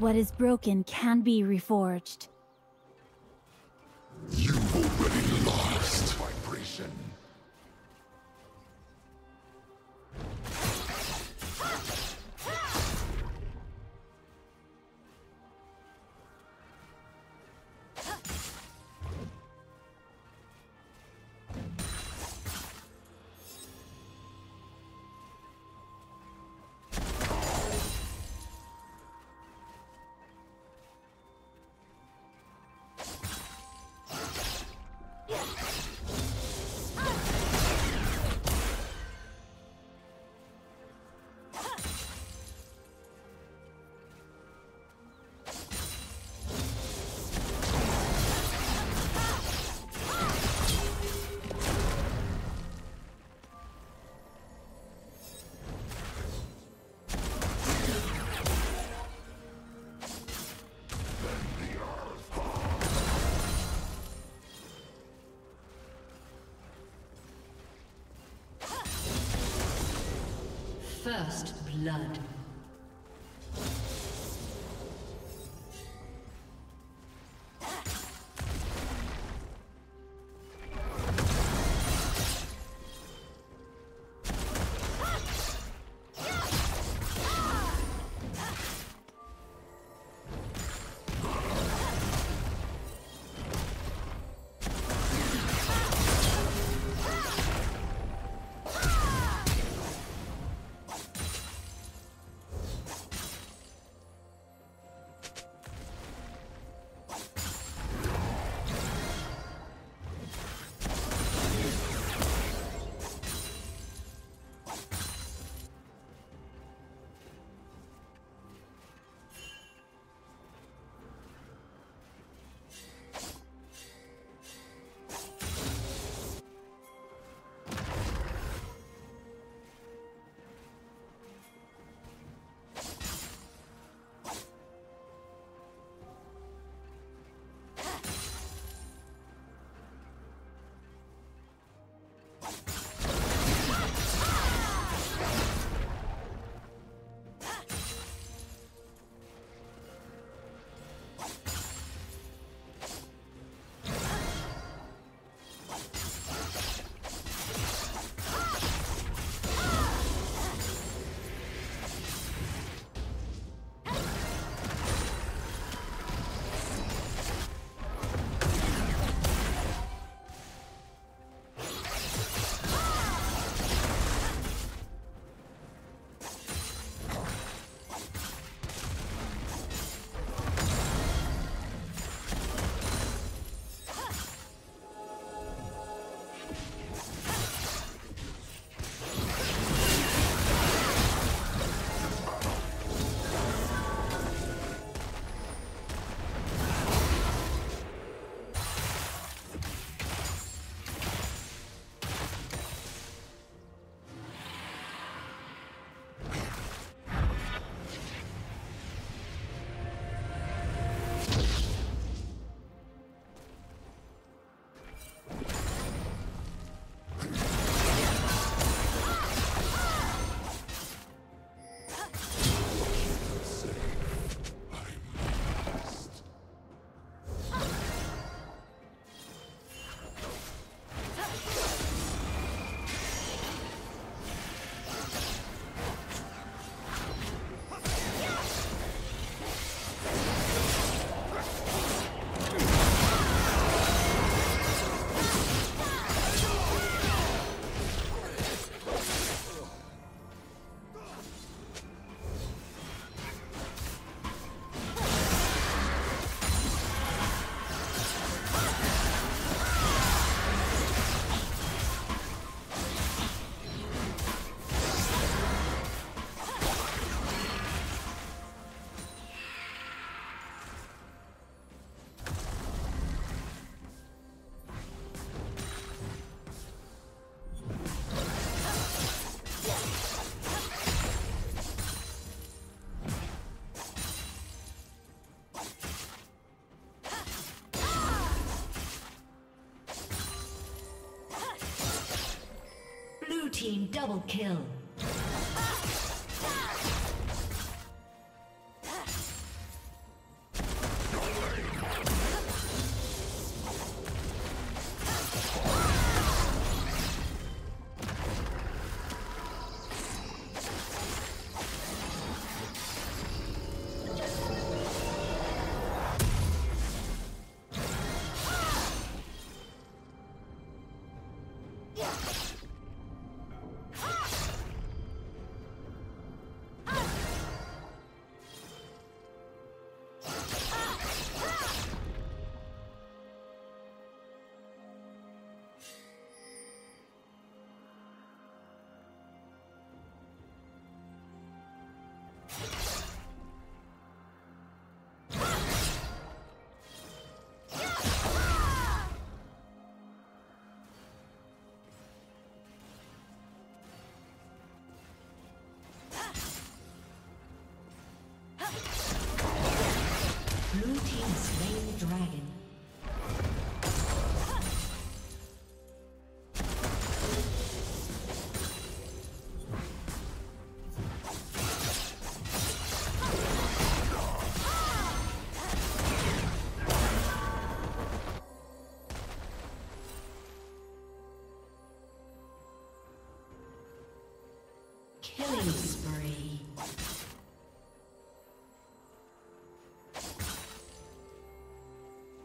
What is broken can be reforged. You've already lost vibration. First blood. Team double kill. Killing spree.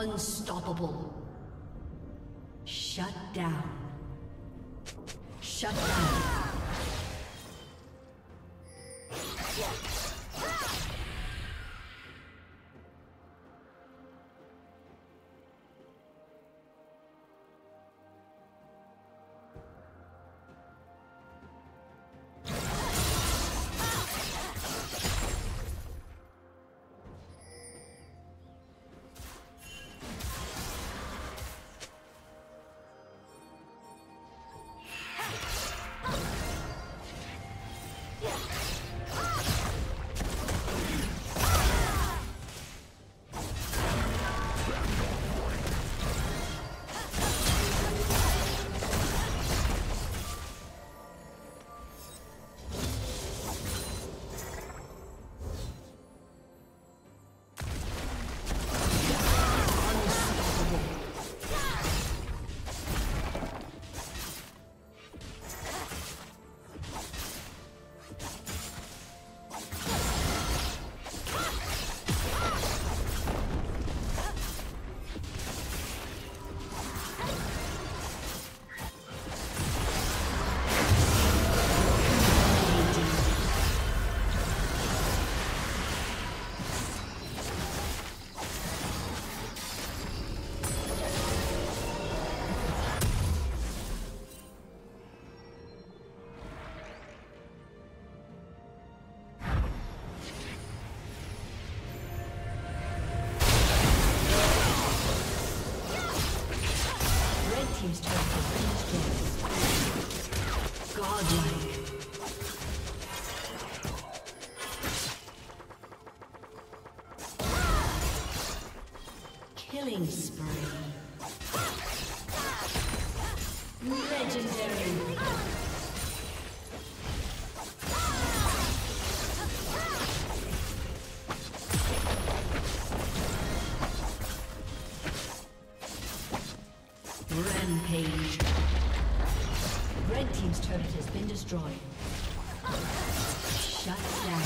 Unstoppable. Shut down. Shut down. Killing spree. Legendary. Rampage. Red team's turret has been destroyed. Shut down.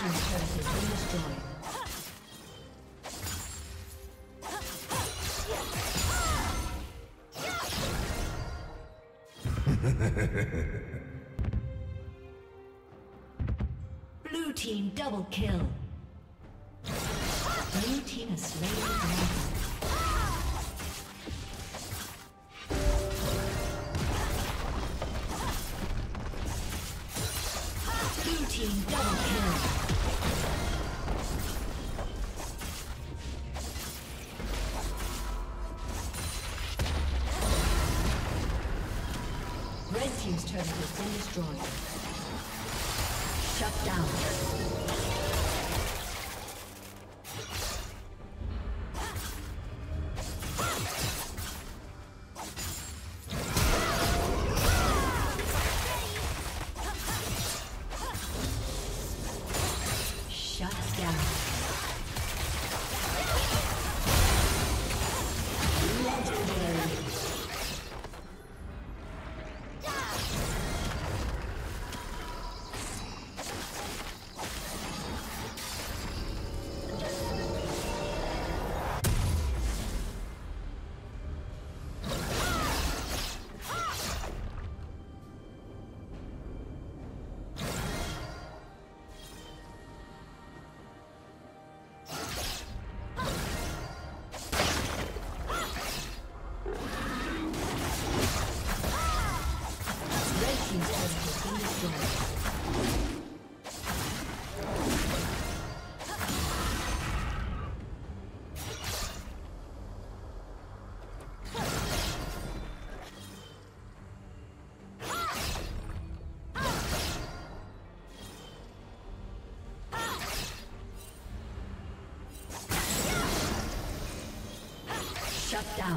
team's turret has been destroyed. Blue team double kill. Blue team has slain the dragon. Blue team double kill. Red team's turret has been destroyed. Shut down. Shut down.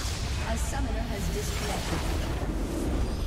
A summoner has disconnected.